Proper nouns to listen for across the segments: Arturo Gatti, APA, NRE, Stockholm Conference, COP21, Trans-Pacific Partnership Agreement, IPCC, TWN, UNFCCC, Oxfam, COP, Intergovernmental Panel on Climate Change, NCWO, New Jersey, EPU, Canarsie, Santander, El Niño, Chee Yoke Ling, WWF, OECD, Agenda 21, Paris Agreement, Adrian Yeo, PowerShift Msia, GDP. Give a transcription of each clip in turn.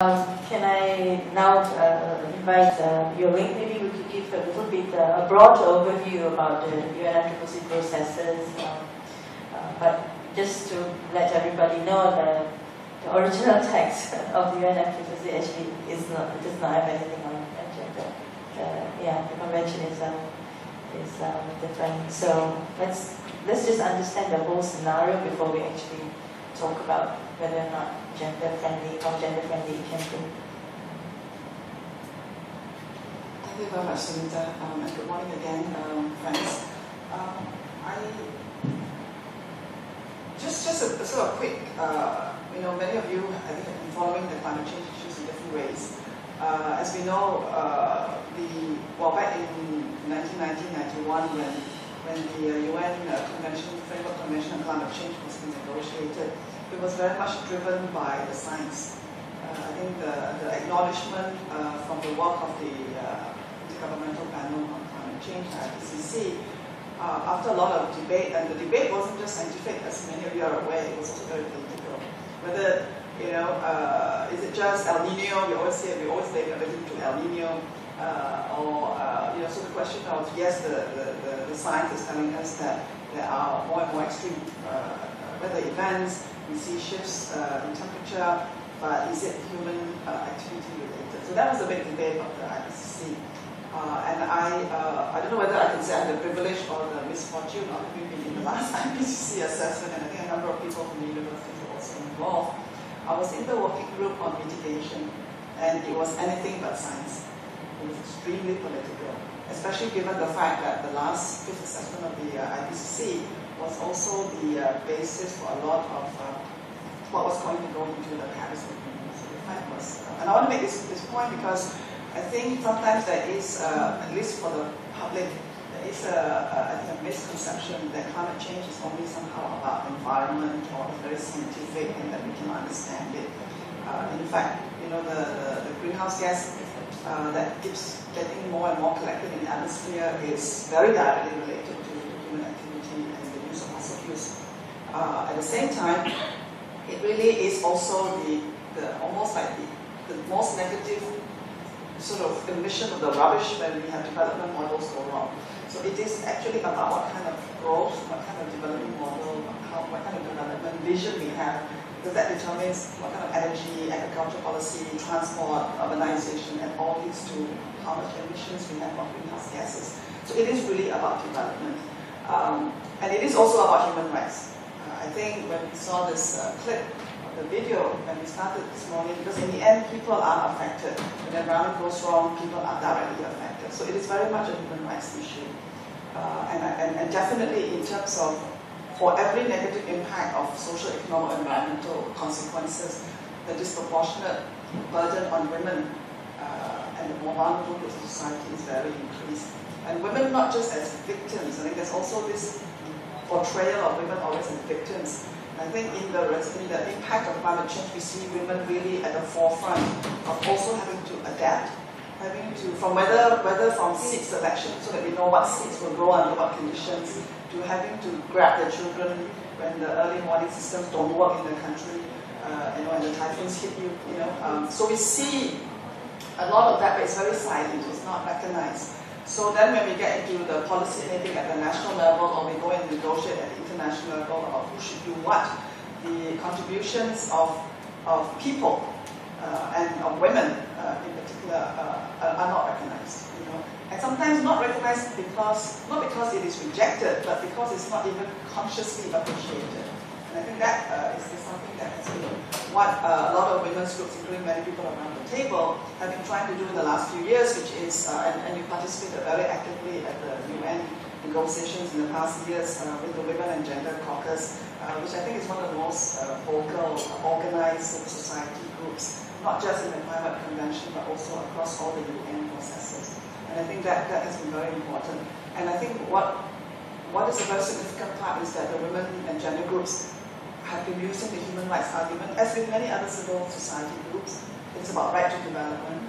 Can I now invite Yeo Ling? Maybe you could give a little bit a broad overview about the UNFCCC processes, but just to let everybody know that the original text of the UNFCCC actually is not, does not have anything on the agenda. The convention is different. So let's just understand the whole scenario before we actually talk about whether or not gender-friendly it can be. Thank you very much, Sunitha, and good morning again, friends. I just a sort of quick, many of you I think have been following the climate change issues in different ways. As we know, back in 1990-91 when the UN Framework Convention on Climate Change was being negotiated, it was very much driven by the science. I think the acknowledgement from the work of the Intergovernmental Panel on Climate Change, IPCC, after a lot of debate, and the debate wasn't just scientific, as many of you are aware, it was also very political. Whether, is it just El Niño? We always take everything to El Niño. So the question of, yes, the science is telling us that there are more and more extreme weather events. We see shifts in temperature, but is it human activity related? So that was a big debate of the IPCC. And I don't know whether I can say I had the privilege or the misfortune of being in the last IPCC assessment, and I think a number of people from the university were also involved. I was in the working group on mitigation, and it was anything but science. It was extremely political, especially given the fact that the last fifth assessment of the IPCC was also the basis for a lot of what was going to go into the Paris Agreement. So the fact was, and I want to make this point because I think sometimes there is, at least for the public, there is a misconception that climate change is only somehow about environment or very scientific and that we can understand it. In fact, the greenhouse gas that keeps getting more and more collected in the atmosphere is very directly related to human activity and the use of fossil fuels. At the same time, it really is also the most negative sort of emission of the rubbish when we have development models go wrong. So it is actually about what kind of growth, what kind of development model, what kind of development vision we have, because that determines what kind of energy, agriculture policy, transport, urbanization, and all leads to how much emissions we have of greenhouse gases. So it is really about development. And it is also about human rights. I think when we saw this clip of the video when we started this morning, because in the end, people are affected. When the environment goes wrong, people are directly affected. So it is very much a human rights issue. And definitely in terms of, for every negative impact of social, economic, environmental consequences, the disproportionate burden on women and the more vulnerable groups of society is very increased. And women not just as victims, I think there's also this portrayal of women always as victims. And I think in the impact of climate change, we see women really at the forefront of also having to adapt, having to, from whether from seed selection, so that we know what seeds will grow under what conditions, to having to grab the children when the early warning systems don't work in the country, and the typhoons hit you, So we see a lot of that, but it's very silent, it's not recognized. So then when we get into the policy making at the national level, or we go and negotiate at the international level about who should do what, the contributions of people and of women in particular are not recognized. And sometimes not recognized not because it is rejected, but because it's not even consciously appreciated. And I think that is something that has been what a lot of women's groups, including many people around the table, have been trying to do in the last few years, which is, and you participated very actively at the UN negotiations in the past years with the Women and Gender Caucus, which I think is one of the most vocal, organized society groups, not just in the climate convention, but also across all the UN processes. And I think that has been very important. And I think what is a very significant part is that the women and gender groups have been using the human rights argument, as with many other civil society groups. It's about right to development,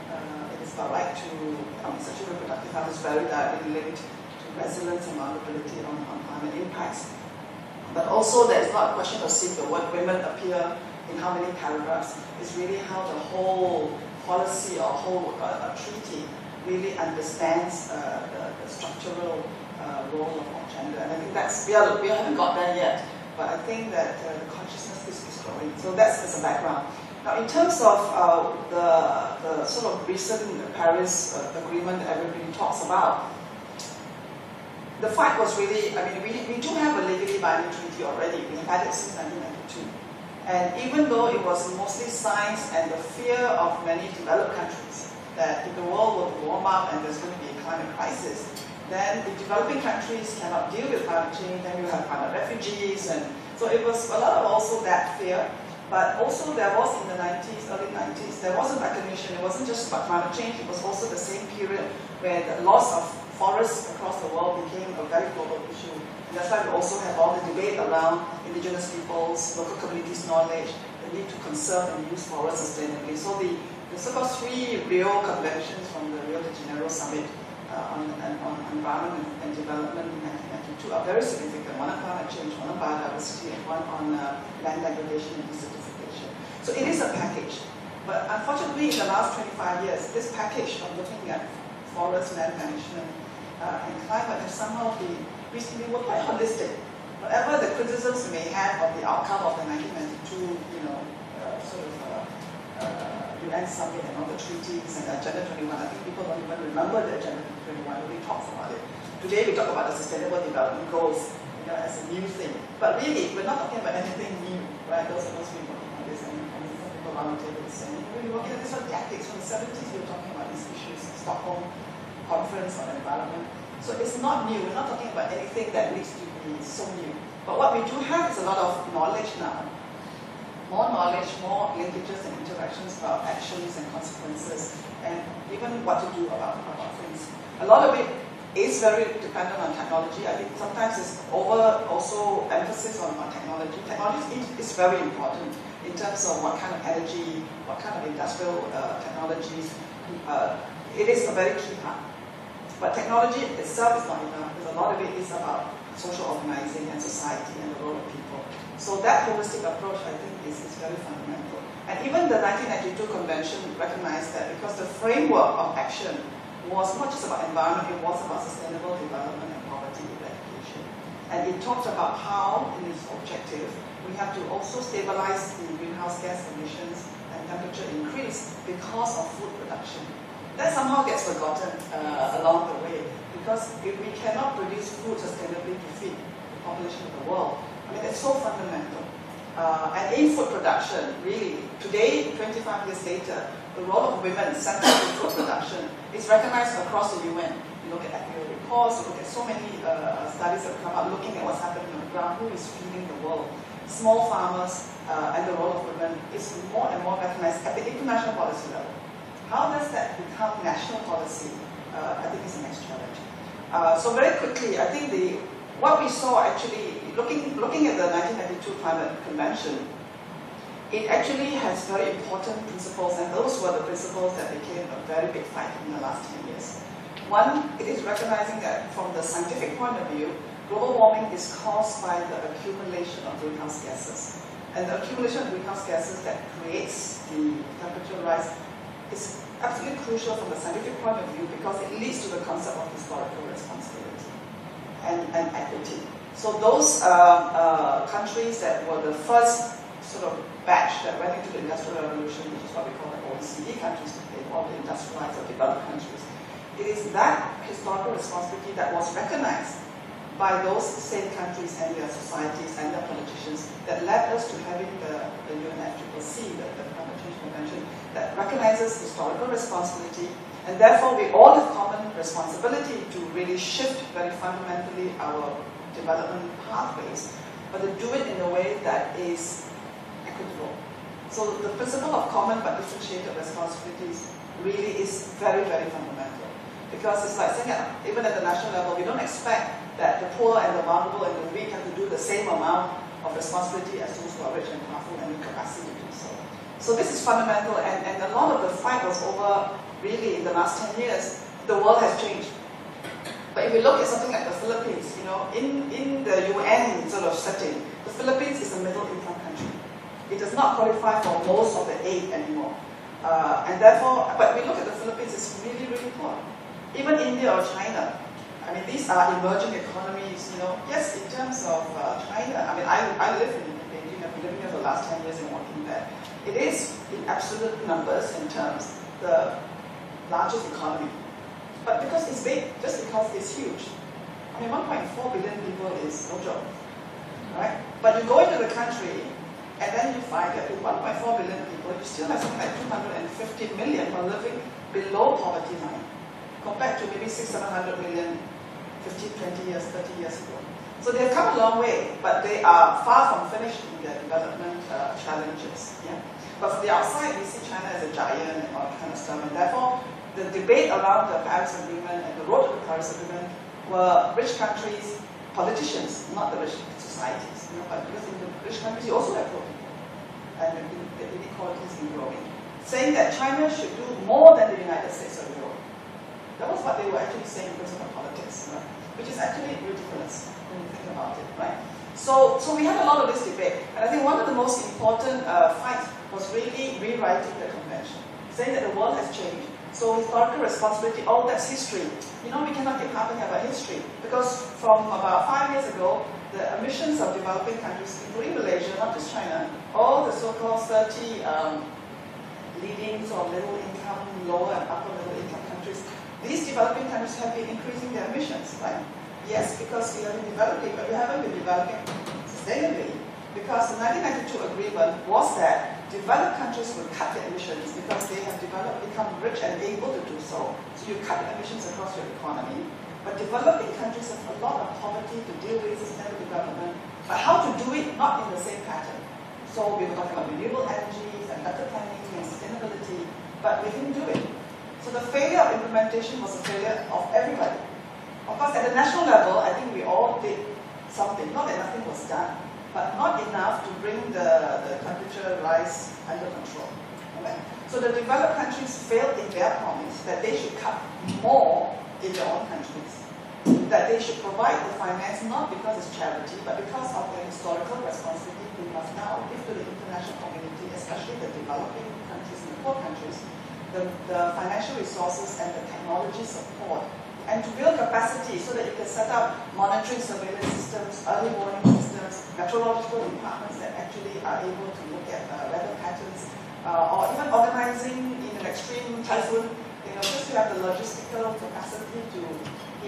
it's about right to sexual reproductive health, is very directly linked to resilience and vulnerability on climate impacts. But also, there is not a question of seeing the word women appear in how many paragraphs. It's really how the whole policy or whole treaty really understands the structural role of gender. And I think that's, we haven't got there yet, but I think that the consciousness is growing. So that's as a background. Now, in terms of the sort of recent Paris Agreement everybody talks about, the fight was really, I mean, we do have a legally binding treaty already. We have had it since 1992. And even though it was mostly science and the fear of many developed countries that if the world will warm up and there's going to be a climate crisis, then the developing countries cannot deal with climate change, then you have climate refugees, and so it was a lot of also that fear. But also there was in the 90s, early 90s, there was a recognition. It wasn't just about climate change, it was also the same period where the loss of forests across the world became a very global issue. And that's why we also have all the debate around indigenous peoples, local communities' knowledge, the need to conserve and use forests sustainably. So the so-called 3 Rio conventions from the Rio de Janeiro summit on environment and development in 1992 are very significant. One on climate change, one on biodiversity, and one on land degradation and desertification. So it is a package. But unfortunately, in the last 25 years, this package of looking at forest, land management, and climate has somehow been recently were quite holistic. Whatever the criticisms we may have of the outcome of the 1992, UN summit and all the treaties and Agenda 21, I think people don't even remember the Agenda 21 when we talk about it. Today we talk about the Sustainable Development Goals, as a new thing. But really, we're not talking about anything new, right? Those of us who are working on this, and people around the table saying, we're working on this from the ethics, from the 70s, we were talking about these issues, Stockholm Conference on Environment. So it's not new, we're not talking about anything that needs to be so new. But what we do have is a lot of knowledge now. More knowledge, more linkages and interactions about actions and consequences, and even what to do about things. A lot of it is very dependent on technology. I think sometimes it's over also emphasis on technology. Technology is very important in terms of what kind of energy, what kind of industrial technologies. It is a very key part. But technology itself is not enough, because a lot of it is about social organizing and society and the role of people. So that holistic approach, I think, is very fundamental. And even the 1992 convention recognized that, because the framework of action was not just about environment, it was about sustainable development and poverty eradication. And it talked about how, in its objective, we have to also stabilize the greenhouse gas emissions and temperature increase because of food production. That somehow gets forgotten along the way, because if we cannot produce food sustainably to feed the population of the world, I mean, it's so fundamental. And in food production, really, today, 25 years later, the role of women centered in food production is recognized across the UN. You look at annual reports, you look at so many studies that come out looking at what's happening on the ground, who is feeding the world. Small farmers and the role of women is more and more recognized at the international policy level. How does that become national policy? I think is the next challenge. So very quickly, I think what we saw actually, looking at the 1992 Climate Convention, it actually has very important principles, and those were the principles that became a very big fight in the last 10 years. One, it is recognizing that from the scientific point of view, global warming is caused by the accumulation of greenhouse gases. And the accumulation of greenhouse gases that creates the temperature rise is absolutely crucial from the scientific point of view, because it leads to the concept of historical responsibility and equity. So those countries that were the first sort of batch that went into the Industrial Revolution, which is what we call the OECD countries today, all the industrialized or developed countries, it is that historical responsibility that was recognized by those same countries and their societies and their politicians that led us to having the UNFCCC, the Climate Change Convention, that recognizes historical responsibility, and therefore we all have common responsibility to really shift very fundamentally our development pathways, but to do it in a way that is equitable. So the principle of common but differentiated responsibilities really is very, very fundamental, because it's like saying, even at the national level, we don't expect that the poor and the vulnerable and the weak have to do the same amount of responsibility as those who are rich and powerful and the capacity to do so. So this is fundamental, and a lot of the fight was over, really, in the last 10 years. The world has changed. But if you look at something like the Philippines, in the UN sort of setting, the Philippines is a middle-income country. It does not qualify for most of the aid anymore. And therefore, but we look at the Philippines, it's really, really poor. Even India or China. I mean, these are emerging economies, you know. Yes, in terms of China, I mean, I live in Beijing, I've been living here for the last 10 years and working there. It is, in absolute numbers and terms, the largest economy. But because it's big, just because it's huge. I mean, 1.4 billion people is no joke, right? But you go into the country, and then you find that with 1.4 billion people, you still have something like 250 million who are living below poverty line, compared to maybe 600-700 million 15, 20 years, 30 years ago. So they've come a long way, but they are far from finished in their development challenges. Yeah? But from the outside, we see China as a giant and all kind of stuff, and therefore the debate around the Paris Agreement and the road to the Paris Agreement were rich countries, politicians, not the rich societies. You know, but because in the rich countries, you also have poor people, and the inequality has been growing. Saying that China should do more than the United States or Europe. That was what they were actually saying because of the politics, right? Which is actually ridiculous when you think about it, right? So we had a lot of this debate, and I think one of the most important fights was really rewriting the convention, saying that the world has changed, so historical responsibility, all that's history. You know, we cannot keep harping about history, because from about 5 years ago, the emissions of developing countries, including Malaysia, not just China, all the so-called 30 leading sort of middle income, lower and upper middle income countries, these developing countries have been increasing their emissions, right? Yes, because we have been developing, but we haven't been developing sustainably. Because the 1992 agreement was that developed countries would cut their emissions because they have developed, become rich and able to do so. So you cut emissions across your economy. But developing countries have a lot of poverty to deal with sustainable development. But how to do it, not in the same pattern. So we were talking about renewable energies and better planning and sustainability, but we didn't do it. So the failure of implementation was a failure of everybody. Of course, at the national level, I think we all did something. Not that nothing was done, but not enough to bring the temperature rise under control. Okay? So the developed countries failed in their promise that they should cut more in their own countries. That they should provide the finance not because it's charity, but because of their historical responsibility they must now give to the international community, especially the developing countries and the poor countries, the financial resources and the technology support, and to build capacity so that you can set up monitoring surveillance systems, early warning systems, meteorological departments that actually are able to look at weather patterns, or even organizing in an extreme typhoon, you know, just to have the logistical capacity to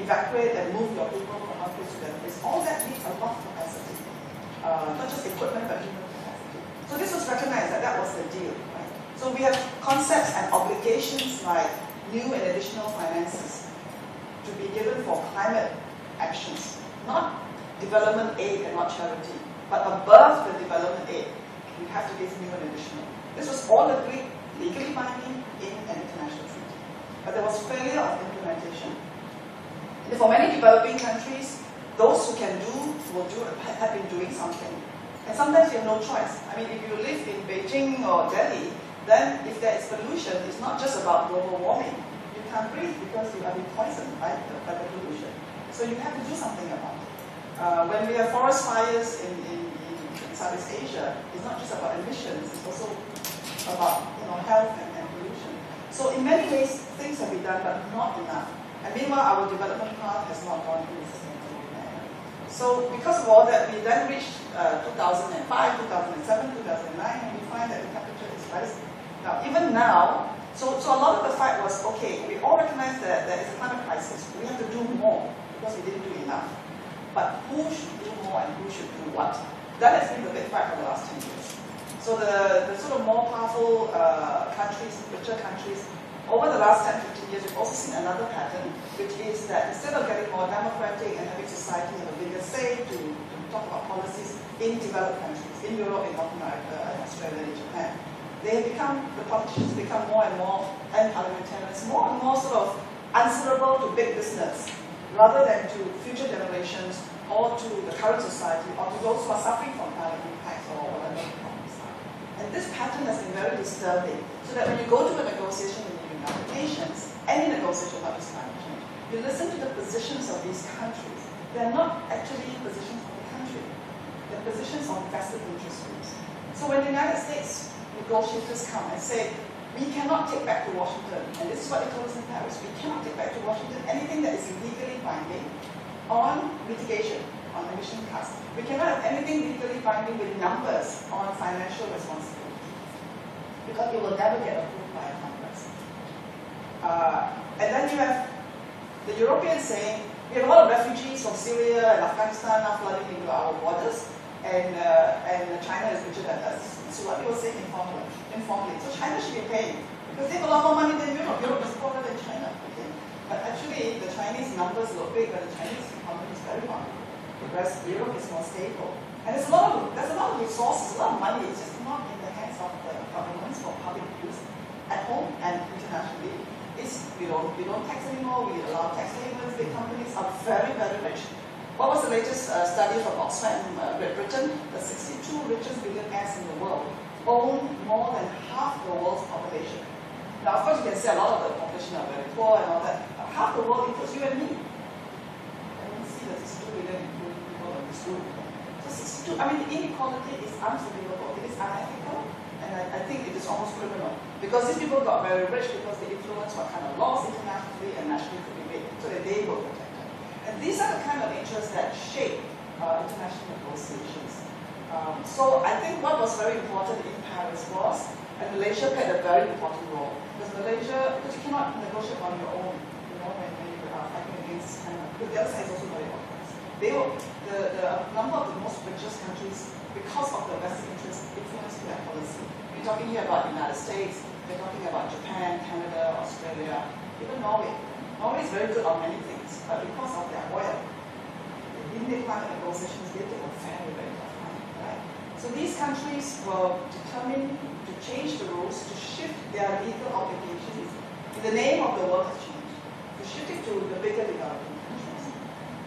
evacuate and move your people from one place to the other place. All that needs a lot of capacity, not just equipment but human capacity. So this was recognized that that was the deal, right? So we have concepts and obligations like new and additional finances to be given for climate actions, not development aid and not charity, but above the development aid, we have to give new and additional. This was all agreed, legally binding in an international treaty. But there was failure of implementation. And for many developing countries, those who can do will do, have been doing something. And sometimes you have no choice. I mean, if you live in Beijing or Delhi, then if there is pollution, it's not just about global warming. You can't breathe because you have been poisoned by the pollution. So you have to do something about it. When we have forest fires in Southeast Asia, it's not just about emissions, it's also about, you know, health and pollution. So in many ways, things have been done, but not enough. And meanwhile, our development path has not gone in a sustainable manner. So because of all that, we then reached 2005, 2007, 2009, and we find that the temperature is rising. Now, even now, so a lot of the fight was, okay, we all recognize that there is a climate crisis. We have to do more because we didn't do enough. But who should do more and who should do what? That has been the big fight for the last 10 years. So the sort of more powerful countries, richer countries, over the last 10-15 years, we've also seen another pattern, which is that instead of getting more democratic and having society have a bigger say to talk about policies in developed countries, in Europe, in North America, in Australia, in Japan, the politicians become more and more, and parliamentarians, more and more sort of answerable to big business, rather than to future generations, or to the current society, or to those who are suffering from climate impacts or whatever the problems are. And this pattern has been very disturbing, so that when you go to a negotiation in the United Nations, any negotiation about this climate change, you listen to the positions of these countries. They're not actually positions of the country. They're positions on vested interest groups. So when the United States negotiators come and say, we cannot take back to Washington, and this is what they told us in Paris, we cannot take back to Washington anything that is legally binding on mitigation, on emission cuts. We cannot have anything legally binding with numbers on financial responsibility, because it will never get approved by a Congress. And then you have the Europeans saying, we have a lot of refugees from Syria and Afghanistan now flooding into our waters, and China is richer than us. So what people say informally. So China should be paying, because they have a lot more money than Europe. Europe is poorer than China. Okay? But actually, the Chinese numbers look big, but the Chinese economy is very vulnerable, whereas Europe is more stable. And there's a lot of resources, a lot of money. It's just not in the hands of the governments for public use at home and internationally. We don't tax anymore. We allow tax havens. Big companies are very, very rich. What was the latest study from Oxfam, Great Britain? The 62 richest billionaires in the world own more than half the world's population. Now, of course, you can say a lot of the population are very poor and all that, but half the world includes you and me. I don't see that it's 2 million including people in this room. So 62, I mean, the inequality is unbelievable. It is unethical, and I think it is almost criminal. Because these people got very rich because they influence what kind of laws internationally and nationally could be made, so that they were protected. And these are the kind of interests that shape international negotiations. So I think what was very important in Paris was, and Malaysia played a very important role, because Malaysia, you cannot negotiate on your own, you know, when you are fighting against China. But the other side is also very important. They were the number of the most richest countries, because of the Western interest, influencing their policy. We're talking here about the United States, we're talking about Japan, Canada, Australia, even Norway. Norway is very good on many things, but because of their oil, in the climate negotiations, they were very, very tough, right? So these countries were determined to change the rules, to shift their legal obligations in the name of the world exchange, to shift it to the bigger developing countries.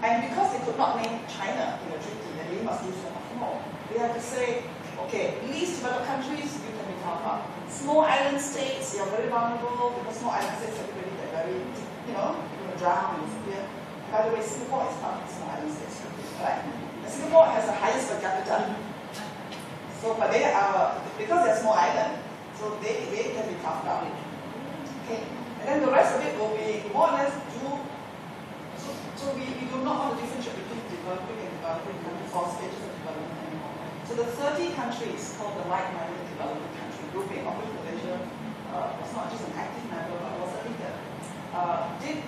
And because they could not name China in the treaty, that they must do so much more, they had to say, okay, least developed countries, you can be talked about. Small island states, you're very vulnerable, because small island states are really very, you know, you're going to drown in India. By the way, Singapore is part of small island states, right? And Singapore has the highest per capita. So, but they are, because they're small island, so they can be toughed down. Okay, and then the rest of it will be more or less do, so we do not want to differentiate between developing and developing countries, four stages of development anymore. So the 30 countries called the like-minded development country grouping, of which Malaysia was not just an active member, but was a leader, did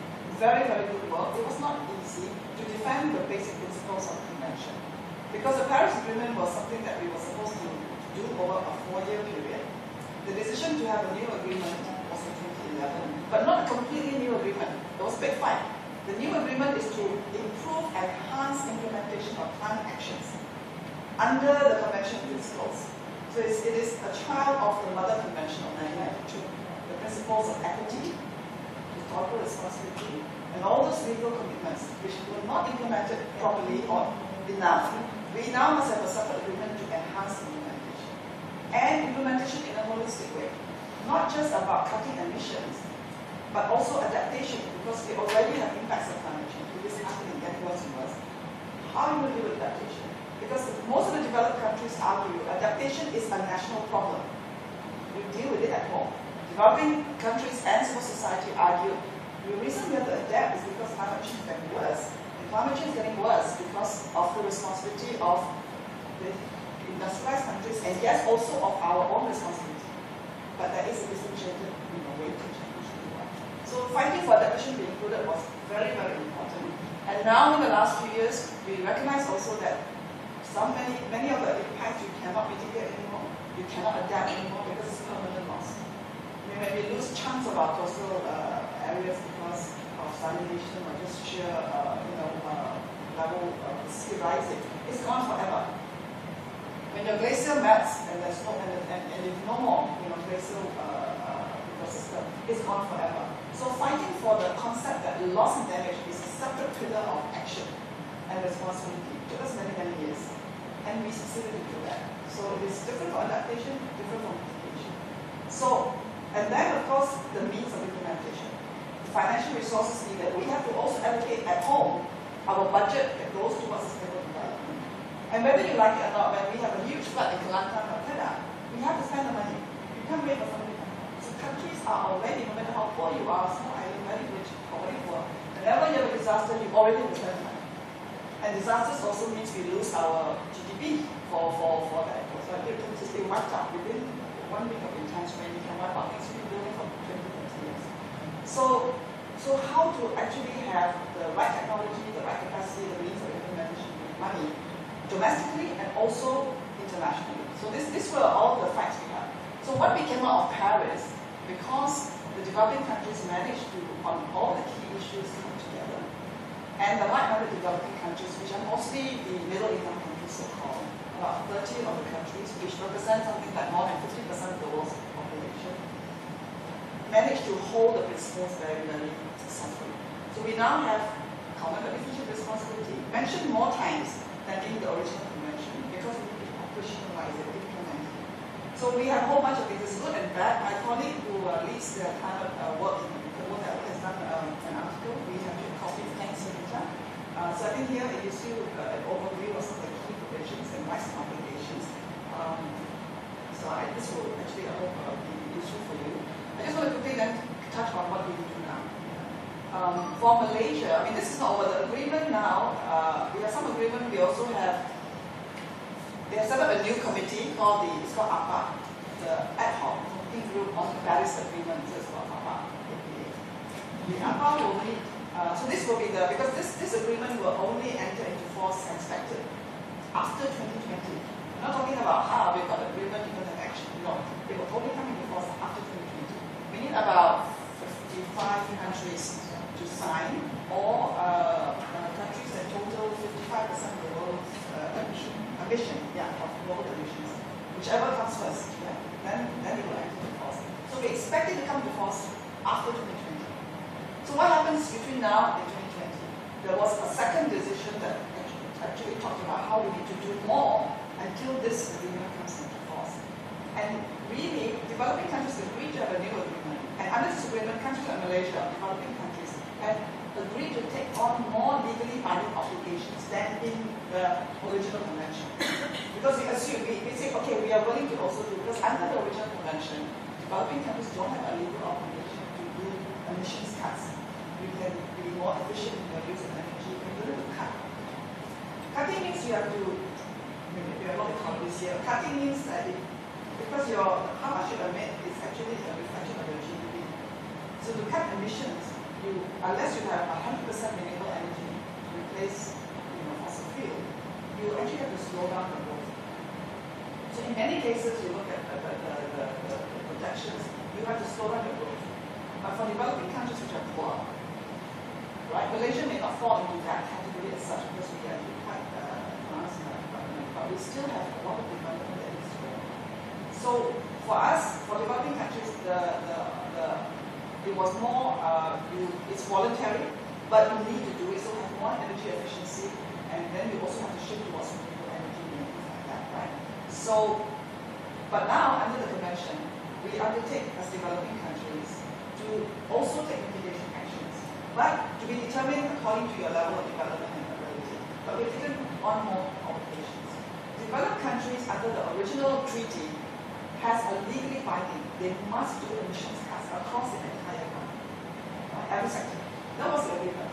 very, very good work. It was not easy to defend the basic principles of the convention, because the Paris Agreement was something that we were supposed to do over a 4-year period. The decision to have a new agreement was in 2011, but not a completely new agreement. It was a big fight. The new agreement is to improve and enhance implementation of climate actions under the convention principles. So it is a child of the Mother Convention of 1992. The principles of equity, corporate responsibility, and all those legal commitments which were not implemented properly or enough, we now must have a separate agreement to enhance implementation. And implementation in a holistic way. Not just about cutting emissions, but also adaptation, because we already have impacts of climate change. It is happening, getting worse and worse. How do we do adaptation? Because most of the developed countries argue adaptation is a national problem. We deal with it at home. Developing countries and civil society argue the reason we have to adapt is because climate change is getting worse. And climate change is getting worse because of the responsibility of the industrialized countries, and yes, also of our own responsibility. But there is a differentiated, you know, way to change the world. So fighting for adaptation to be included was very, very important. And now in the last few years, we recognize also that many of the impacts you cannot mitigate anymore, you cannot adapt anymore, because it's permanent loss. We may lose chunks of our coastal areas because of salination or just sheer level of sea rising. It's gone forever. When your glacier melts and there's no and if no more, you know, glacial ecosystem, it's gone forever. So fighting for the concept that loss and damage is a separate pillar of action and responsibility took us many, many years. And we succeeded in doing that. So it is different from adaptation, different from mitigation. So, and then of course, the means of implementation. The financial resources needed. We have to also allocate at home our budget that goes towards sustainable development. And whether you like it or not, when we have a huge flood in Calcutta, we have to spend the money. We can't wait for something. So countries are already, no matter how poor you are, small island, very rich, or very poor, whenever you have a disaster, you already have to spend money. And disasters also means we lose our GDP for that. So I think it's just wiped out within 1 week of intense rain, you can wipe out next week building for 20-30 years. So how to actually have the right technology, the right capacity, the means of implementation, money, domestically and also internationally. So these were all the facts we had. So what we came out of Paris, because the developing countries managed to, on all the key issues, come together, and the 100 developing countries, which are mostly the middle-income countries, so-called, about 13 of the countries, which represent something like more than 50% of the world's population, managed to hold the principles very, very successfully. So we now have common beneficial responsibility, mentioned more times than in the original convention, because we need to operationalize it, implement it. So we have a whole bunch of things, good and bad. My colleague who leads the climate work in the world has done an article. We have a copy, thanks, Sunitha. So I think here it gives you an overview of some of the key provisions and rights and obligations. This will actually be useful for you. I just want to quickly then touch on what we do now. For Malaysia, I mean, this is not over. The agreement now, we have some agreement, we also have, they have set up a new committee called the, it's called APA, the ad hoc working group on the Paris Agreement, so it's called APA. The APA will meet, so this will be the, because this agreement will only enter into force and expected after 2020. We're not talking about how we've got an agreement, even an action, no. It will only come into force after 2020. We need about 55 countries to sign, or countries that total 55% of the world's emissions, whichever comes first, yeah, then it will enter into force. So we expect it to come to force after 2020. So what happens between now and 2020? There was a second decision that actually talked about how we need to do more until this agreement comes into force. And really, developing countries agreed to have a new agreement, and under this agreement, countries like Malaysia, developing countries, have agreed to take on more legally binding obligations than in the original convention. Because we assume, we say, okay, we are willing to also do, because under the original convention, developing countries don't have a legal obligation to do emissions cuts. We can be more efficient in the use of energy, we can do cut. Cutting means you have to, we have a lot of economies here, cutting means that it, because your, how much you emit is actually a reflection of your GDP. So to cut emissions, unless you have 100% renewable energy to replace fossil fuel, you actually have to slow down the growth. So in many cases, you look at the projections, you have to slow down the growth. But for developing countries which are poor, right? Malaysia may not fall into that category as such because we are quite advanced in our development, but we still have a lot of development that is slow. So for us, for developing countries, it was more, it's voluntary, but you need to do it, so we have more energy efficiency, and then we also have to shift towards renewable energy and things like that, right? So, but now, under the convention, we undertake as developing countries to also take mitigation actions, but to be determined according to your level of development and ability. But we've taken on more obligations. Developed countries, under the original treaty, has a legally binding, they must do emissions cuts across the entire country, every sector. That was the agreement.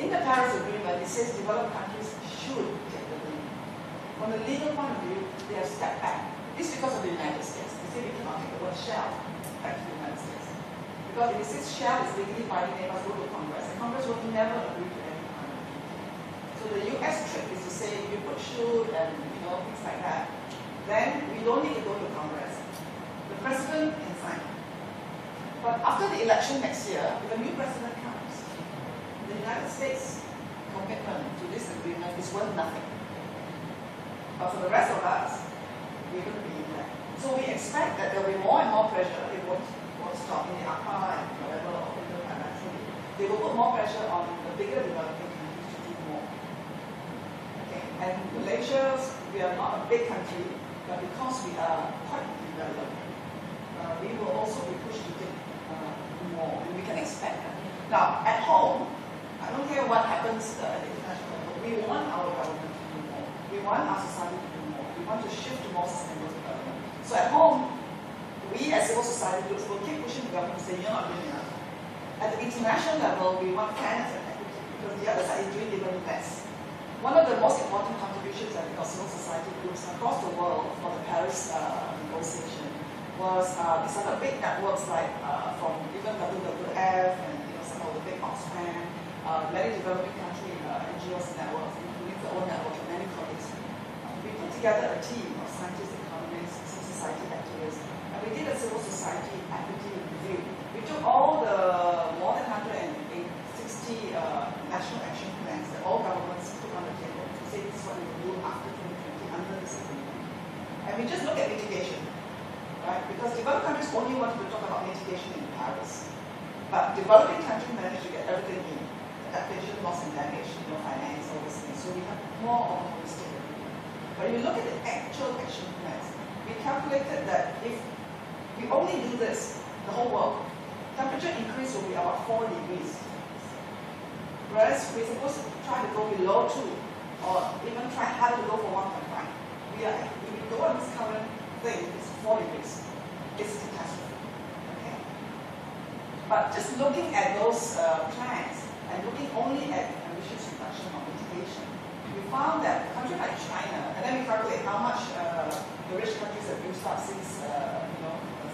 In the Paris Agreement, it says developed countries should take the lead. From the legal point of view, they have stepped back. This is because of the United States. They say we cannot take the word shall back to the United States. Because if it says shall is legally binding, they must go to Congress. And Congress will never agree to any kind of thing. So the US trick is to say you put should and things like that. Then we don't need to go to Congress. The president can sign. But after the election next year, if a new president comes, the United States' commitment to this agreement is worth nothing. But for the rest of us, we will be in that. So we expect that there will be more and more pressure. It won't stop in the APA and whatever, or in the financial. They will put more pressure on the bigger developing countries to do more. Okay. And Malaysia, we are not a big country, but because we are quite developed, we will also be pushed to take more, and we can expect that. Now, at home, I don't care what happens at the international level, we want our government to do more. We want our society to do more. We want to shift to more sustainable development. So at home, we as civil society groups will keep pushing the government to say, you're not doing enough. At the international level, we want fairness and equity, because the other side is doing even less. One of the most important contributions I think of civil society groups across the world for the Paris negotiation was we set up big networks like from even WWF and some of the big Oxfam, many developing country NGOs networks, including the own network and many colleagues. We put together a team of scientists, economists, civil society activists, and we did a civil society equity review. We took all the more than 160 national action plans that all governments put on the table to say this is what we will do after 2020 under this agreement. And we just look at mitigation, right? Because developed countries only wanted to talk about mitigation in Paris. But developing countries managed to get everything in. Adaptation, loss and damage, finance, all those things. So we have more of a holistic agreement. But if you look at the actual action plans, we calculated that if we only do this, the whole world, temperature increase will be about 4 degrees. Whereas we're supposed to try to go below 2, or even try harder to go for 1.5. If we go on this current thing, it's 4 degrees. It's a catastrophe. Okay? But just looking at those plans, and looking only at emissions reduction or mitigation, we found that countries like China, and then we calculate how much the rich countries have used up since the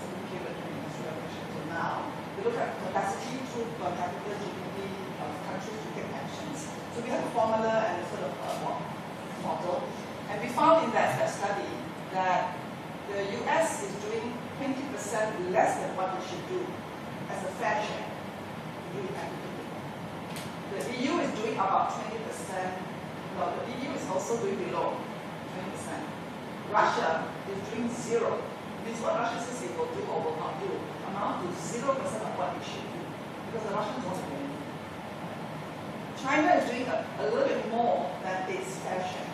significant industrial revolution till now. We look at capacity through per capita GDP of countries to take actions. So we have a formula and a sort of model, and we found in that study that the US is doing 20% less than what we should do as a fair share. The EU is doing about 20%, no, the EU is also doing below 20%. Russia is doing 0. This is what Russia says it will do or will not do. Amount to 0% of what it should do, because the Russians want to do anything. China is doing a little bit more than its fair share.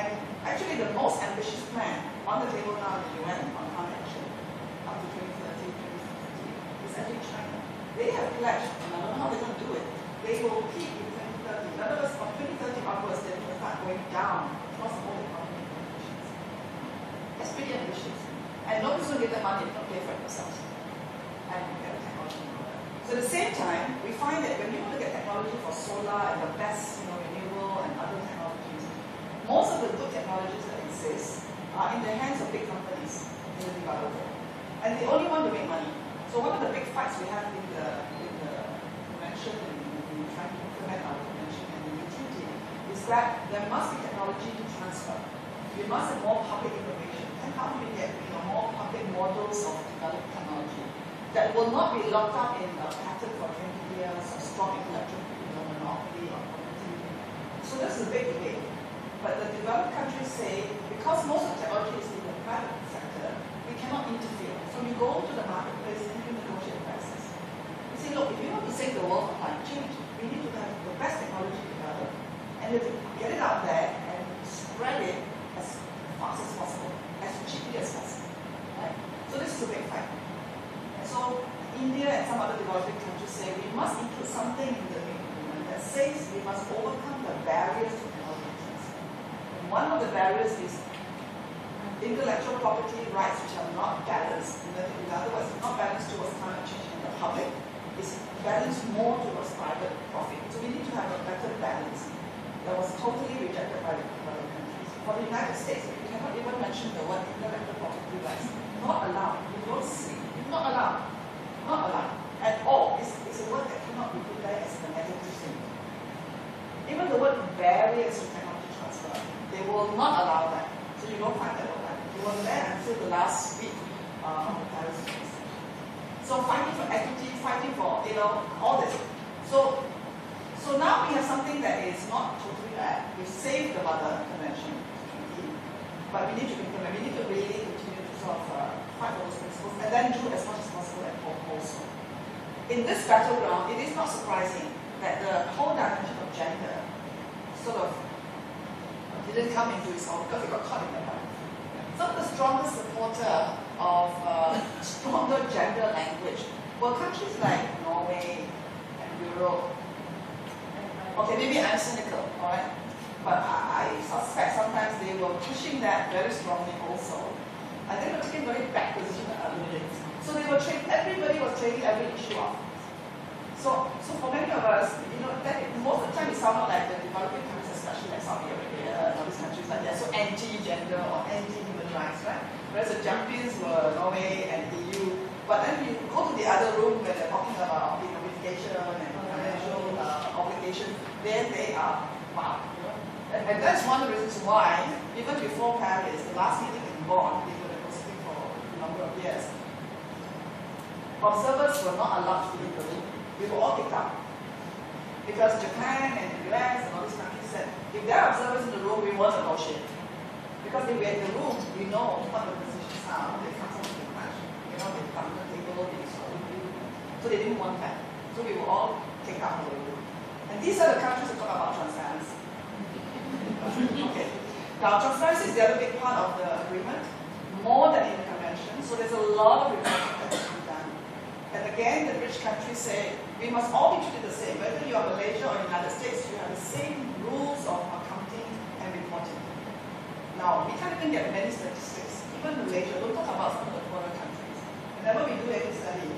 And actually the most ambitious plan on the table now in the UN on climate action up to 2030 is actually China. They have pledged, and I don't know how they're going to do it. They will peak in 2030. In other words, from 2030 onwards, they will start going down across all economic conditions. That's pretty ambitious. And nobody's going to get the money if not pay for it themselves. And we get a technology. So at the same time, we find that when you look at technology for solar and the best renewable and other technologies, most of the good technologies that exist are in the hands of big companies in the developed world. And they only want to make money. So one of the big fights we have in the convention and in trying to implement our convention and the utility is that there must be technology to transfer. We must have more public information. And how do we get more public models of developed technology that will not be locked up in a pattern for 20 years of strong intellectual monopoly or productivity? So this is a big debate. But the developed countries say, because most of the technology is in the private sector, we cannot interfere. So we go to the marketplace and we negotiate prices. We say, look, if you want to save the world from climate change, we need to have the best technology developed and get it out there and spread it as fast as possible, as cheaply as possible. Right? So this is a big fight. And so India and some other developing countries say we must include something in the agreement that says we must overcome the barriers to technology transfer. And one of the barriers is intellectual property rights which are not balanced. In other words, it's not balanced towards climate change in the public. It's balanced more towards private profit. So we need to have a better balance. That was totally rejected by the developed countries. For the United States, we cannot even mention the word intellectual property rights. Not allowed. You don't see. It's not allowed. Not allowed. At all. It's a word that cannot be put there as a negative thing. Even the word barriers to technology transfer, they will not allow that. So you don't find that all that. You were there until the last week of the Paris Agreement. So fighting for equity, fighting for all this. So now we have something that is not totally bad. We saved the Mother Convention, but we need to implement. We need to really continue to sort of fight for those principles and then do as much as possible at home also. In this battleground, it is not surprising that the whole dimension of gender sort of didn't come into its own because it got caught in the mud. Some of the strongest supporters of stronger gender language were countries like Norway and Europe. Okay, maybe I'm cynical, alright? but I suspect sometimes they were pushing that very strongly also. And they were taking very back position at other meetings. So they were trading, everybody was trading every issue off. So for many of us, you know, that most of the time it sounded like the developing countries, especially like Saudi Arabia and all these countries like that, so anti-gender or anti-human rights, right? Whereas the champions were Norway and EU. But then you go to the other room where they're talking about obligation and financial obligation, then they are, wow. You know? And that's one of the reasons why, even before Paris, the last meeting in Bonn, they were proceeding for a number of years, observers were not allowed to leave the room. We were all picked up. Because Japan and the US and all these countries said, if there are observers in the room, we won't negotiate. Because if we're in the room, we know what the positions are. They can't talk too much. You know, they come to the table, they saw what we do. So they didn't want that. So we were all kicked out of the room. And these are the countries that talk about transparency. Okay. Now, transparency is the other big part of the agreement, more than in the convention. So there's a lot of reporting that has been done. And again, the rich countries say, we must all be treated the same. Whether you are Malaysia or United States, you have the same rules of accounting and reporting. Now, we can't even get many statistics. Even Malaysia, we'll talk about some of the poorer countries. Whenever we do any study,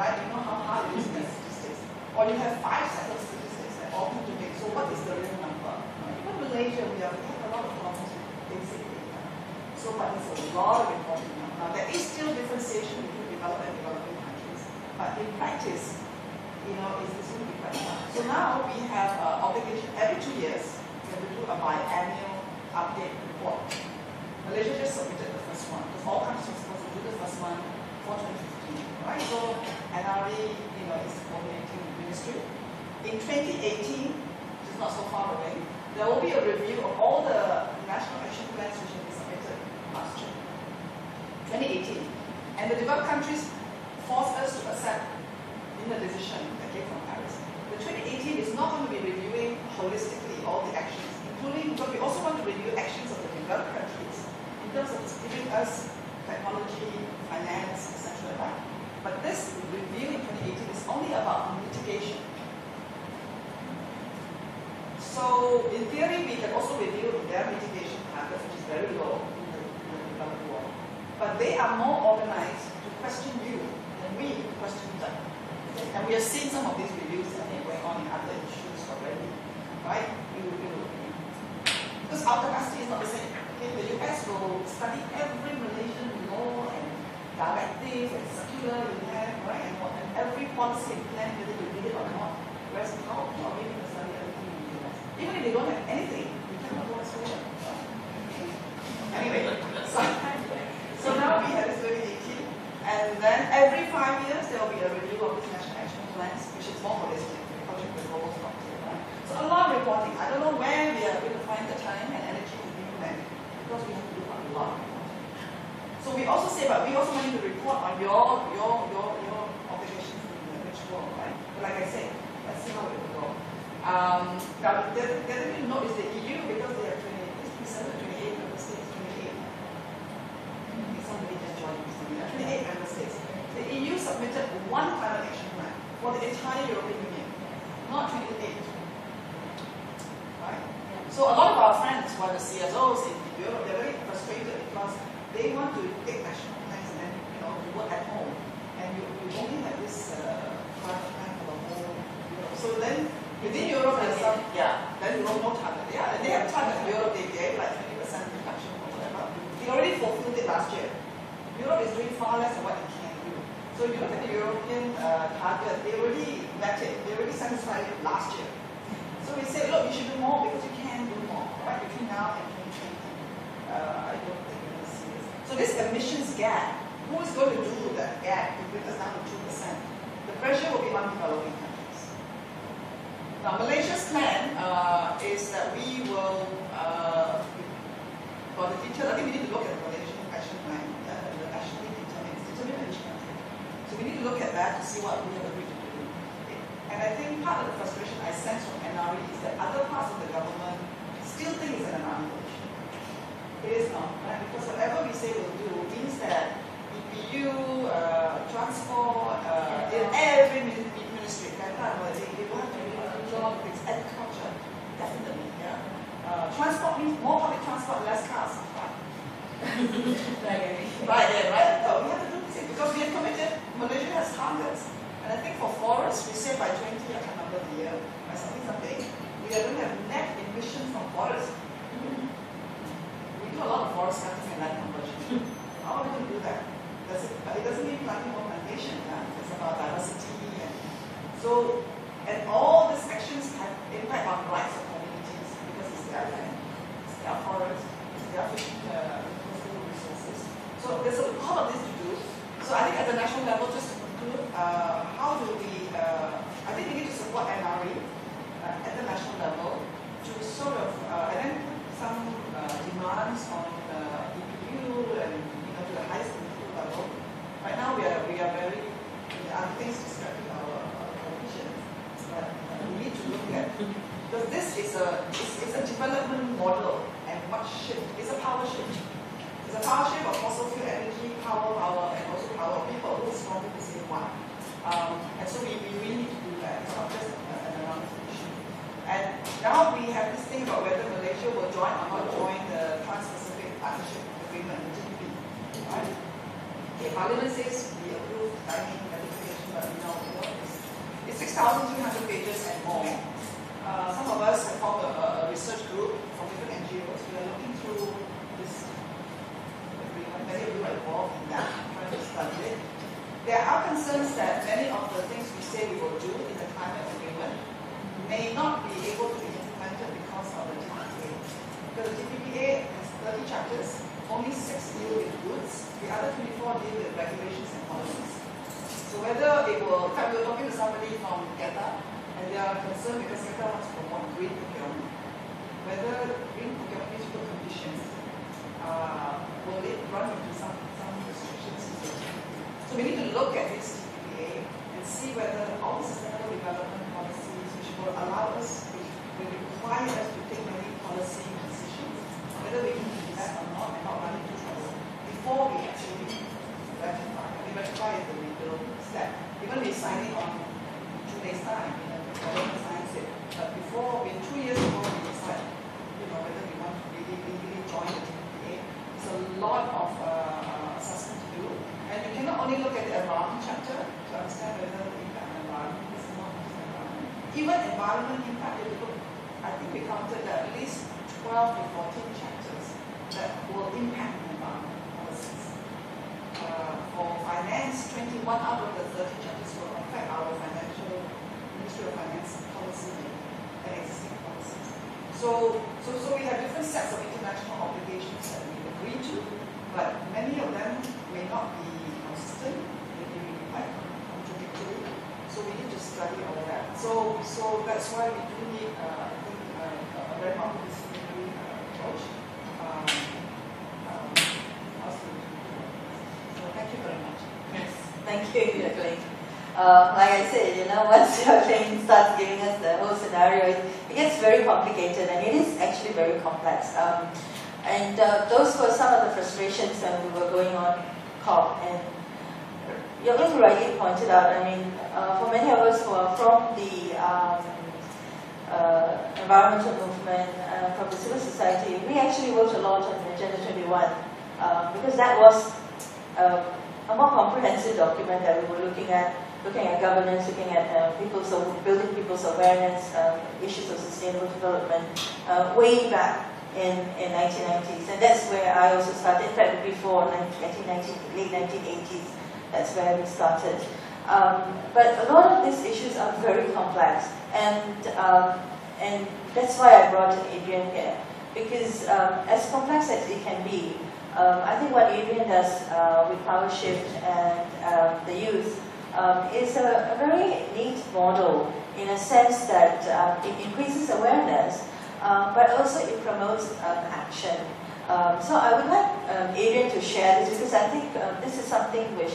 right, you know how hard it is to get statistics. Or you have 5 sets of statistics that all need to make. So what is the real number? Even Malaysia, we have a lot of problems with basic data. So but there's a lot of reporting now. Now, there is still differentiation between developed and developing countries. But in practice, you know, it's going to be quite hard. So now we have an obligation every 2 years, we have to do a biannual update report. Malaysia just submitted the first one. Because all countries are supposed to do the first one for 2015, right? So NRE, you know, is coordinating the ministry. In 2018, which is not so far away, there will be a review of all the national action plans which have been submitted last year, 2018. And the developed countries forced us to accept in the decision that came from Paris. The 2018 is not going to be reviewing holistically all the actions. But we also want to review actions of the developed countries in terms of giving us technology, finance, etc. Right? But this review in 2018 is only about mitigation. So in theory, we can also review their mitigation targets, which is very low in the developed world. But they are more organized to question you than we to question them. And we have seen some of these reviews that are going on in other issues already, right? Because our capacity is not the same. Okay, the US will study every Malaysian law and directive and circular you have, right? And every policy and plan, whether you need it or not. Whereas how are we going to study everything in the US? Even if they don't have anything, we cannot go as well. Anyway, so now we have 2018, and then every 5 years there will be a review of these national action plans, which is more holistic, project with roles from here, right? So a lot of reporting. I don't know where we are going to find the time and energy to do that, because we have to do a lot of reporting. So we also say, but we also want you to report on your obligations in the rich world, right? But like I said, let's see how it will go. Now, the other thing to note is the EU, because they have 27, 28 member states, 28. Somebody just joined me. 28 member states. The EU submitted one climate action plan for the entire European Union, not 28. Right? Yeah. So a lot of our friends who are the CSOs in Europe, they're very frustrated because they want to take national plans and then, you know, you work at home. And you only have this climate plan for the whole Europe. So then within Europe there's some, then you don't know target. Yeah, and they have target in Europe, they gave like 20% reduction or whatever. They already fulfilled it last year. Europe is doing far less than what it can do. So if you look at the European target, they already met it, they already satisfied it last year. So we say, look, you should do more because you can do more, right? Between now and 2020, I don't think we're going to see this. So this emissions gap, who is going to do that gap to bring us down to 2%? The pressure will be on developing countries. Now, Malaysia's plan is that we will, for the future, I think we need to look at the Malaysian action plan that actually determines each country. So we need to look at that to see what we have agreed to do. And I think part of the frustration I sense from NRE is that other parts of the government still think it's an annihilation. It is not, right? Because whatever we say we'll do means that EPU, transport, in every ministry, they will have to do a lot of things, agriculture, definitely, yeah. means more public transport, less cars. Right, right? So we have to do the same because we have committed, Malaysia has targets. And I think for forests, we say by 20, I can't remember the year, by something, we are going to have net emissions from forests. We do a lot of forest cutting and land conversion. How are we going to do that? But it doesn't mean planting more plantation. It's about diversity. And all these actions have impact on rights of communities because it's their land, it's their forest, it's their food resources. So there's a lot of this to do. So I think at the national level, just to conclude, how do we, I think we need to support NRE at the national level to sort of, and then some demands on EPU and to the highest political level. Right now we are very, things discussing our provisions. We need to look at, because this is a development model and much shift. It's a power shift. It's a power shift of fossil fuel energy, power, and also power of people who is forming the same one. And so we really need to do that. It's not just an announcement issue. And now we have this thing about whether Malaysia will join or not join the Trans-Pacific Partnership Agreement, which is DP. Right? The Parliament says we approve timing ratification, but we know it works. It's 6,300 pages and more. Some of us have formed a research group from different NGOs. We are looking through this agreement. Many of you are involved in that, trying to study it. There are concerns that many of the things we say we will do in the climate agreement may not be able to be implemented because of the TPPA. Because the TPPA has 30 chapters, only 6 deal with goods, the other 24 deal with regulations and policies. So whether it will, in fact, we were talking to somebody from Qatar, and they are concerned because Qatar wants to promote green procurement. Whether green procurement is good conditions, will it run into some restrictions? So we need to look at this TPPA and see whether all the sustainable development policies which will allow us, which will require us to take many policy decisions, whether we can do that or not, and not run into trouble before we actually ratify. I mean, ratify is the step. Even we sign it on 2 days' time, the science it. But before, 2 years ago, we decided, whether we want to really join the TPPA. It's a lot of assessment to do. And you cannot only look at the environment chapter to understand whether the impact on environment is not just environment. Even environment impact, if you look, I think we counted that at least 12 to 14 chapters that will impact the environment policies. For finance, 21 out of the 30 chapters will affect our financial, Ministry of Finance policy and existing policy. So we have different sets of international obligations that we agree to, but many of them may not be consistent, they may be quite contradictory. So we need to study all that. So that's why we do need, I think, a very multidisciplinary approach. Thank you very much. Yes, thank you, Chee Yoke Ling. Like I said, once Chee Yoke Ling starts giving us the whole scenario, it gets very complicated, and it is actually very complex. And those were some of the frustrations when we were going on COP. And Chee Yoke Ling rightly pointed out, I mean, for many of us who are from the environmental movement, from the civil society, we actually worked a lot on Agenda 21, because that was a more comprehensive document that we were looking at governance, looking at building people's awareness, issues of sustainable development, way back in 1990s. And that's where I also started, in fact, before late 1980s, that's where we started. But a lot of these issues are very complex, and that's why I brought in Adrian here, because as complex as it can be, I think what Adrian does with Power Shift and the youth is a very neat model in a sense that it increases awareness, but also it promotes action. So I would like Adrian to share this, because I think this is something which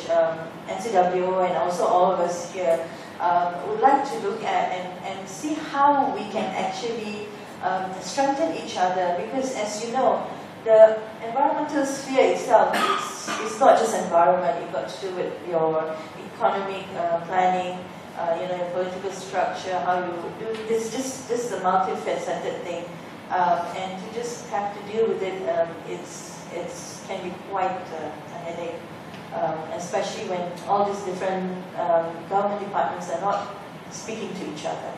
NCWO and also all of us here would like to look at and see how we can actually strengthen each other, because as you know, the environmental sphere itself, it's not just environment. You've got to do with your economic planning, your political structure, how you do this is a multifaceted thing. And to just have to deal with it, it's can be quite a headache, especially when all these different government departments are not speaking to each other.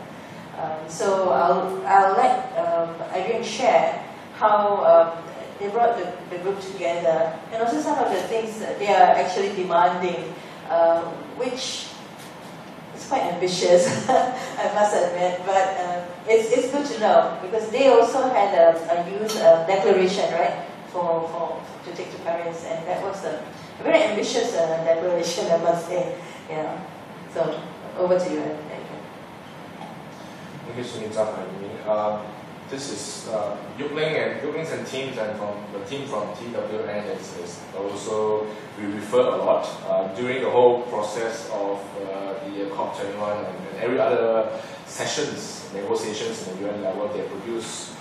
So I'll let Adrian share how they brought the group together, and also some of the things that they are actually demanding, which is quite ambitious, I must admit, but it's good to know, because they also had a youth declaration, right, to take to Paris, and that was a very ambitious declaration, I must say, you know. So over to you, Adrian. Thank you, Sunitha. This is Yoke Ling and Yoke Ling's teams, and from the team from TWN is also, we referred a lot during the whole process of the COP21 and every other sessions, negotiations in the UN level. They produce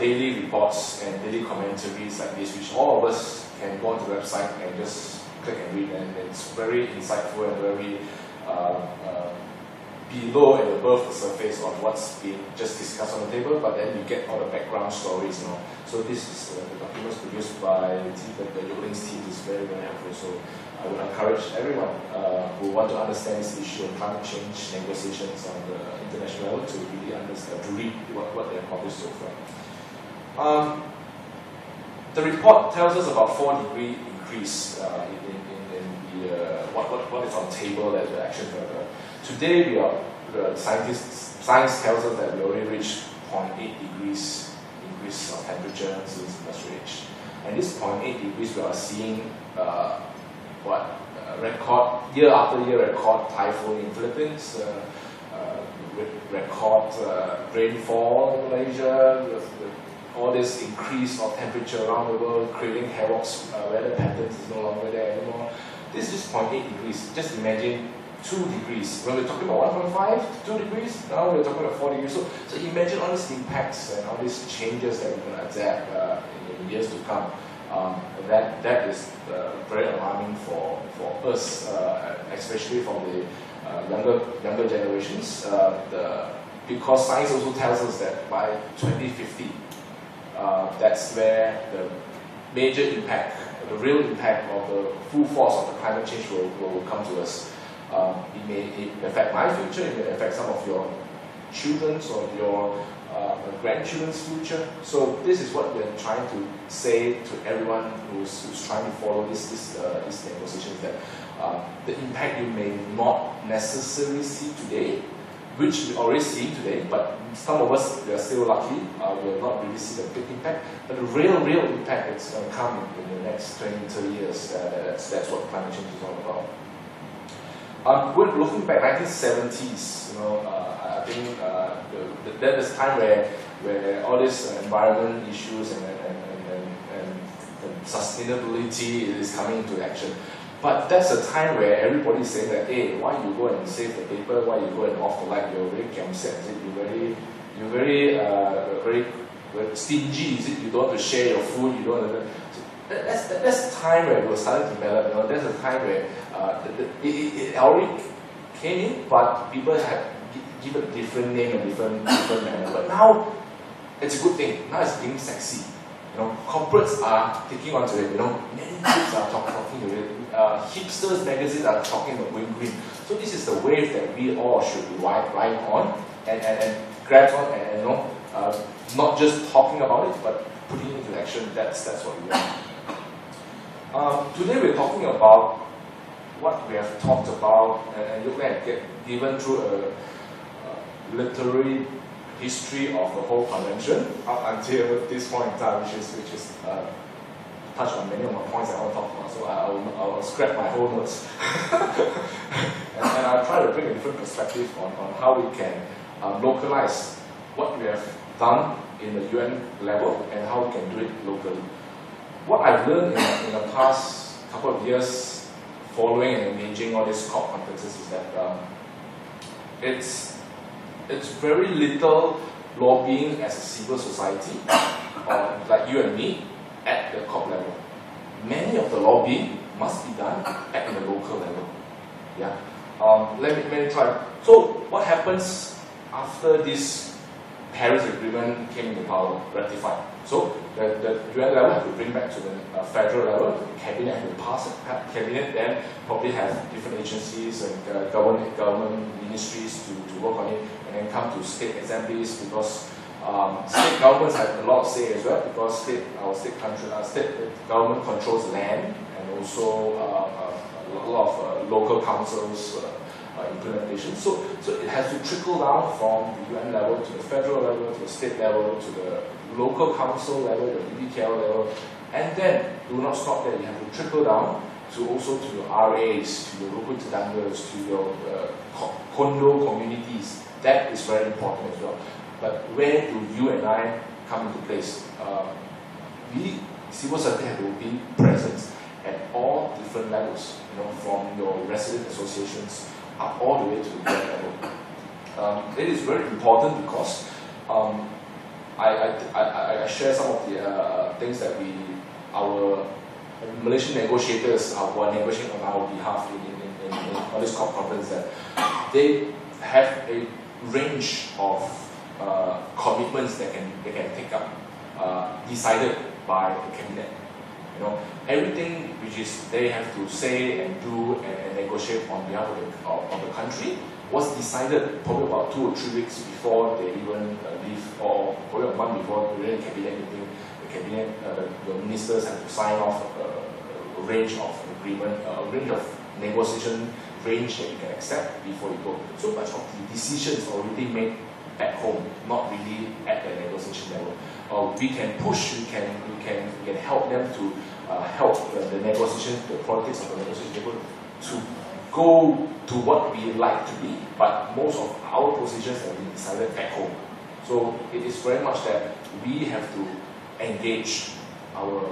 daily reports and daily commentaries like this, which all of us can go on the website and just click and read, and it's very insightful and very below and above the surface of what's being just discussed on the table, but then you get all the background stories and all. So this is the documents produced by the Yoke Ling's team is very, very helpful. So I would encourage everyone who want to understand this issue of climate change negotiations on the international level to really understand, to read what they have published so far. The report tells us about 4-degree increase what is on table at the action level. Today, we are, science tells us that we already reached 0.8 degrees increase of temperature since industrial age. And this 0.8 degrees, we are seeing record, year after year, record typhoon in Philippines, record rainfall in Malaysia, with all this increase of temperature around the world, creating havoc, weather patterns is no longer there anymore. This is 0.8 degrees. Just imagine 2 degrees. When we're talking about 1.5, 2 degrees, now we're talking about 4 degrees. So imagine all these impacts and all these changes that we're going to adapt in years to come. That is very alarming for us, especially from the younger generations. Because science also tells us that by 2050, that's where the major impact, the real impact of the full force of the climate change will come to us. It may affect my future, it may affect some of your children's or your grandchildren's future. So this is what we're trying to say to everyone who's trying to follow this negotiation, that the impact you may not necessarily see today, which we already see today, but some of us, we are still lucky, we will not really see the big impact, but the real impact that's going to come in the next 20-30 years, that's what climate change is all about. We're looking back 1970s, you know, I think that is time where all these environment issues and sustainability is coming into action. But that's a time where everybody's saying that, hey, why you go and save the paper, why you go and off the light, you're very clumsy, is it? You're very stingy, is it? You don't want to share your food, you don't want to... So that's the time where it was starting to develop, you know, that's the time where it already came in, but people had given a different name and different manner. But now, it's a good thing, now it's being sexy. You know, corporates are taking onto it, you know, many groups are talking to it, hipsters magazines are talking about going green. So this is the wave that we all should ride on and grab on, and you know, not just talking about it, but putting it into action. That's what we want. Today we're talking about what we have talked about, and Yoke Ling had given through a literary history of the whole convention up until this point in time, which is touch on many of my points I want to talk about, so I'll scrap my whole notes. and I'll try to bring a different perspective on how we can localize what we have done in the UN level and how we can do it locally. What I've learned in the past couple of years following and engaging all these COP conferences is that it's very little lobbying as a civil society, like you and me, at the COP level. Many of the lobbying must be done at the local level. Yeah. Let me try. So what happens after this Paris Agreement came into power, ratified. So the UN level have to bring back to the federal level. Cabinet have to pass it. Cabinet then probably has different agencies and government ministries to work on it, and then come to state assemblies, because state governments have a lot of say as well, because state government controls land and also a lot of local councils. Implementation. So it has to trickle down from the UN level to the federal level, to the state level, to the local council level, the BBTL level, and then do not stop there. You have to trickle down to also to your RAs, to your local tetangas, to your condo communities. That is very important as well. But where do you and I come into place? We civil society have to be present at all different levels, you know, from your resident associations up all the way to the UN level. It is very important because I share some of the things that our Malaysian negotiators who are negotiating on our behalf on this COP conference, that they have a range of commitments that they can take up, decided by the cabinet. You know, everything which is they have to say and do and negotiate on behalf of the country was decided probably about 2 or 3 weeks before they even leave, or probably a month before the cabinet meeting. The cabinet, the ministers have to sign off a range of agreement, a range of negotiation range that you can accept before you go. So much of the decisions already made at home, not really at the negotiation level. We can push, we can help them to help the negotiation, the politics of the negotiation table to go to what we like to be, but most of our positions have been decided at home. So it is very much that we have to engage our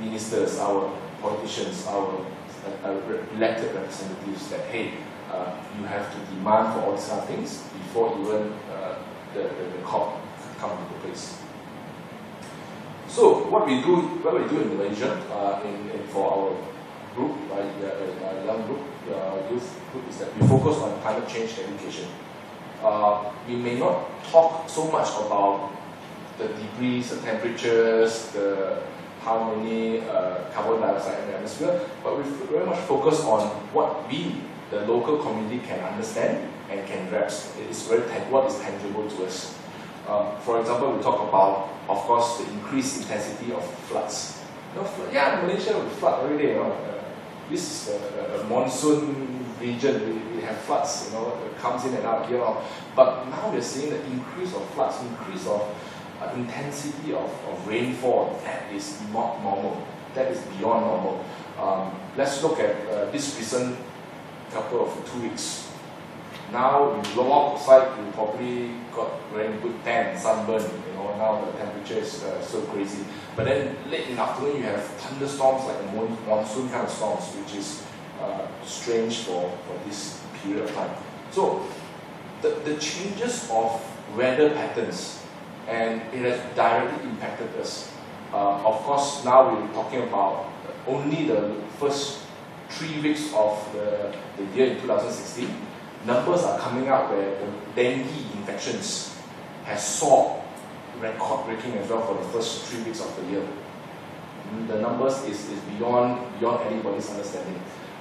ministers, our politicians, our elected representatives that, hey, you have to demand for all these kind of things before even the COP comes into place. So what we do in Malaysia, for our group, young group, youth group, is that we focus on climate change education. We may not talk so much about the degrees, the temperatures, how many carbon dioxide in the atmosphere, but we very much focus on what we, the local community, can understand and can grasp. It is very what is tangible to us. For example, we talk about, of course, the increased intensity of floods. You know, Malaysia will flood every day. You know, this is a monsoon region. We have floods. You know, it comes in and out here. But now we're seeing the increase of floods, increase of intensity of rainfall. That is not normal. That is beyond normal. Let's look at this recent couple of 2 weeks. Now you walk outside, you probably got very good tan, sunburn. You know, now the temperature is so crazy. But then late in the afternoon, you have thunderstorms, like monsoon kind of storms, which is strange for this period of time. So the changes of weather patterns, and it has directly impacted us. Of course, now we're talking about only the first 3 weeks of the year in 2016. Numbers are coming up where the dengue infections has soared, record-breaking as well for the first 3 weeks of the year. The numbers is beyond anybody's understanding.